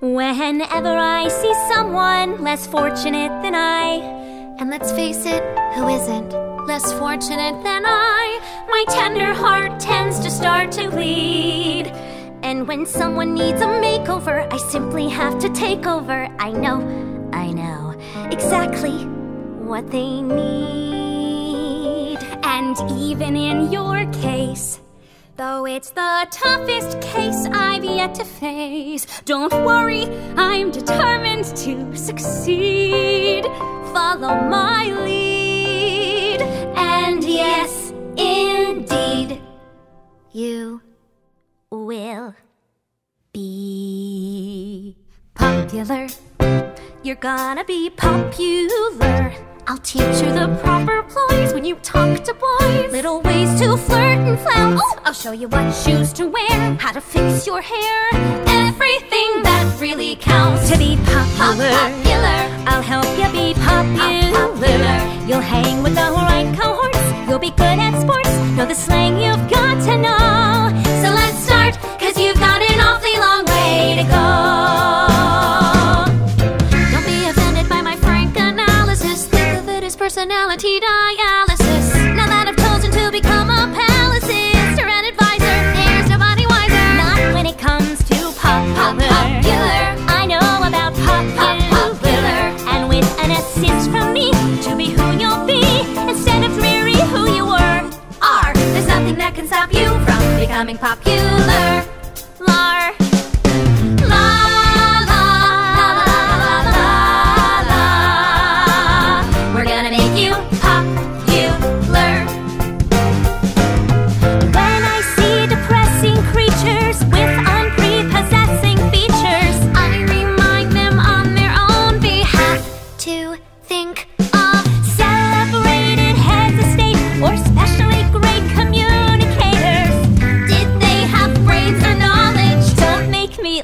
Whenever I see someone less fortunate than I, and let's face it, who isn't less fortunate than I, my tender heart tends to start to bleed. And when someone needs a makeover, I simply have to take over. I know exactly what they need. And even in your case, though it's the toughest case I've yet to face, don't worry, I'm determined to succeed. Follow my lead. And yes, indeed, you will be popular. You're gonna be popular. I'll teach you the proper ploys when you talk to boys, little ways to flirt and flounce. Ooh! I'll show you what shoes to wear, how to fix your hair, everything that really counts. To be popular, I'll help you be popular. You'll hang with the right cohorts, you'll be good at sports, know the slang you've got to know. So let's start, cause you've got an awfully long way to go. Personality dialysis. Now that I've chosen to become a publicist or an advisor, there's nobody wiser. Not when it comes to popular. I know about popular, and with an assist from me to be who you'll be instead of merely who you are. There's nothing that can stop you from becoming popular.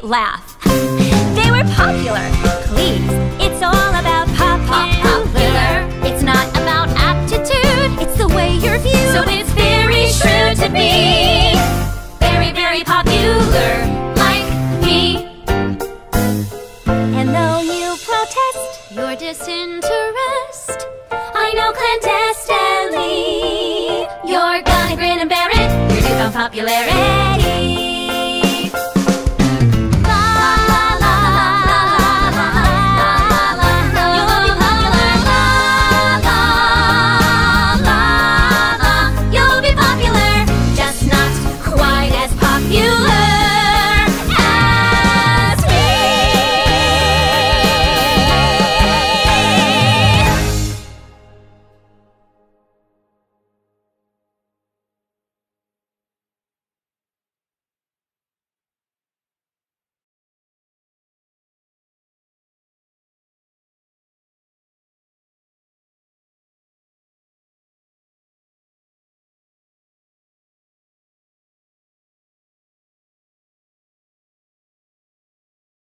Laugh. They were popular. Please, it's all about popular. It's not about aptitude, it's the way you're viewed. So it's very shrewd to be very, very popular, like me. And though you protest your disinterest, I know clandestinely you're gonna grin and bear it. You're due from popularity.